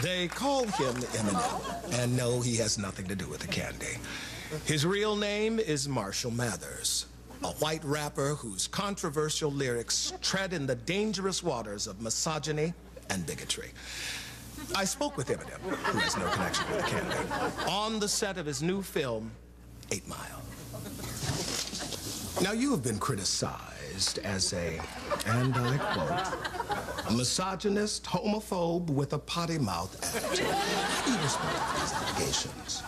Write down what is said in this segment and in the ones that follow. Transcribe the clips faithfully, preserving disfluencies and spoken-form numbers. They call him Eminem, and no, he has nothing to do with the candy. His real name is Marshall Mathers, a white rapper whose controversial lyrics tread in the dangerous waters of misogyny and bigotry. I spoke with Eminem, who has no connection with the candy, on the set of his new film, Eight Mile. Now, you have been criticized as a, and I quote, misogynist, homophobe with a potty mouth attitude. How do you respond to these allegations?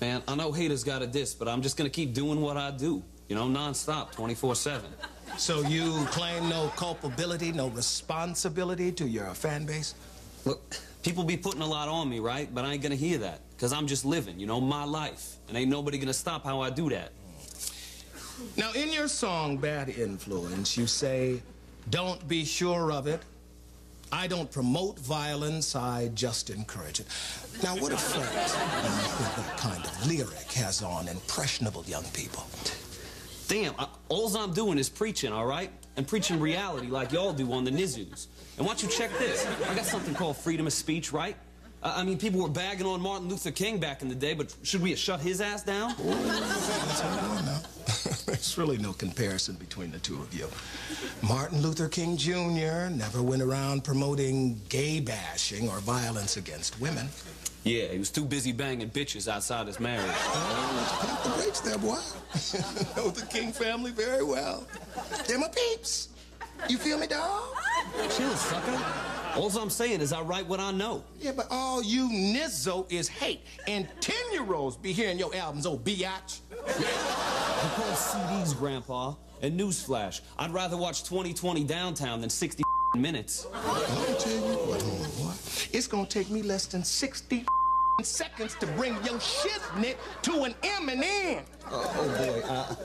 Man, I know haters got a diss, but I'm just going to keep doing what I do, you know, nonstop, twenty-four seven. So you claim no culpability, no responsibility to your fan base? Look, people be putting a lot on me, right? But I ain't going to hear that, because I'm just living, you know, my life. And ain't nobody going to stop how I do that. Now, in your song, Bad Influence, you say, don't be sure of it. I don't promote violence, I just encourage it. Now, what effect uh, that kind of lyric has on impressionable young people? Damn, I, all I'm doing is preaching, all right? And preaching reality like y'all do on the N I Z Us. And why don't you check this? I got something called freedom of speech, right? I mean, people were bagging on Martin Luther King back in the day, but should we have shut his ass down? There's really no comparison between the two of you. Martin Luther King Junior never went around promoting gay bashing or violence against women. Yeah, he was too busy banging bitches outside his marriage. Oh, let's pump the brakes there, boy. Know the King family very well. They're my peeps. You feel me, dog? Chill, sucker. All I'm saying is I write what I know. Yeah, but all you nizzo is hate. And ten-year-olds be hearing your albums, old biatch. I call C Ds, Grandpa. And newsflash, I'd rather watch twenty twenty Downtown than sixty minutes. Let me tell you what, what, it's gonna take me less than sixty seconds to bring your shiznit to an M and M. Uh, oh, boy. Uh,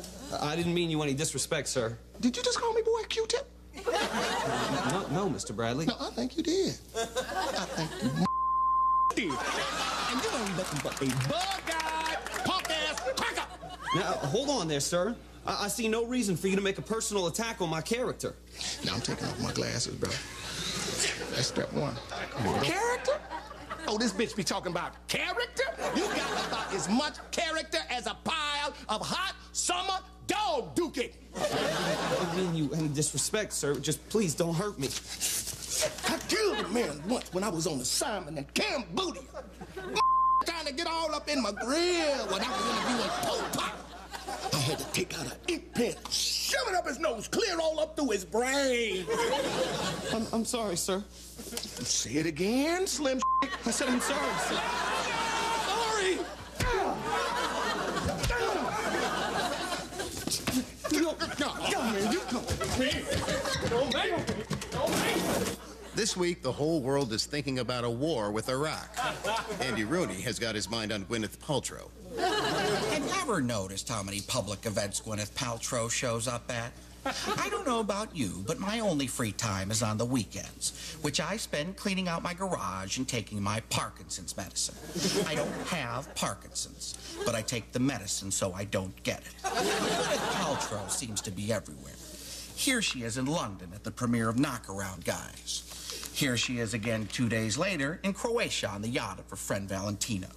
I didn't mean you any disrespect, sir. Did you just call me, boy, Q-Tip? No, no, Mister Bradley. No, I think you did. I think you did. And you ain't nothing but a bug-eyed, punk-ass cracker. Now, hold on there, sir. I, I see no reason for you to make a personal attack on my character. Now, I'm taking off my glasses, bro. That's step one. Character? Oh, this bitch be talking about character? You got about as much character as a pile of hot summer dog dookie. I mean you any disrespect, sir. Just please don't hurt me. I killed a man once when I was on assignment in Cambodia. Trying to get all up in my grill when I was interviewing Pol Pot. I had to take out an ink pen, shove it up his nose, clear all up through his brain. I'm, I'm sorry, sir. Say it again, slim shit. I said I'm sorry, sir. Sorry! No, no, no, you come. Don't make me. Don't make me. This week, the whole world is thinking about a war with Iraq. Andy Rooney has got his mind on Gwyneth Paltrow. Have you ever noticed how many public events Gwyneth Paltrow shows up at? I don't know about you, but my only free time is on the weekends, which I spend cleaning out my garage and taking my Parkinson's medicine. I don't have Parkinson's, but I take the medicine so I don't get it. Gwyneth Paltrow seems to be everywhere. Here she is in London at the premiere of Knockaround Guys. Here she is again two days later in Croatia on the yacht of her friend Valentino.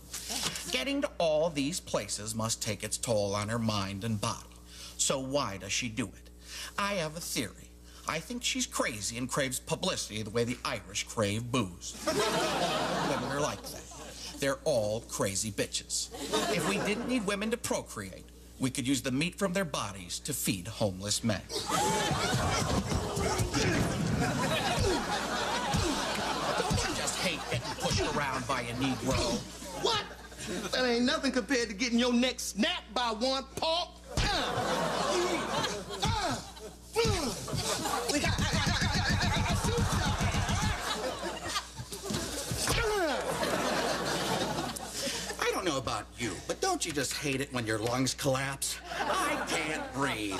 Getting to all these places must take its toll on her mind and body. So why does she do it? I have a theory. I think she's crazy and craves publicity the way the Irish crave booze. All women are like that. They're all crazy bitches. If we didn't need women to procreate, we could use the meat from their bodies to feed homeless men. Don't you just hate getting pushed around by a Negro? What? That ain't nothing compared to getting your neck snapped by one paw. I don't know about you, but don't you just hate it when your lungs collapse? I can't breathe.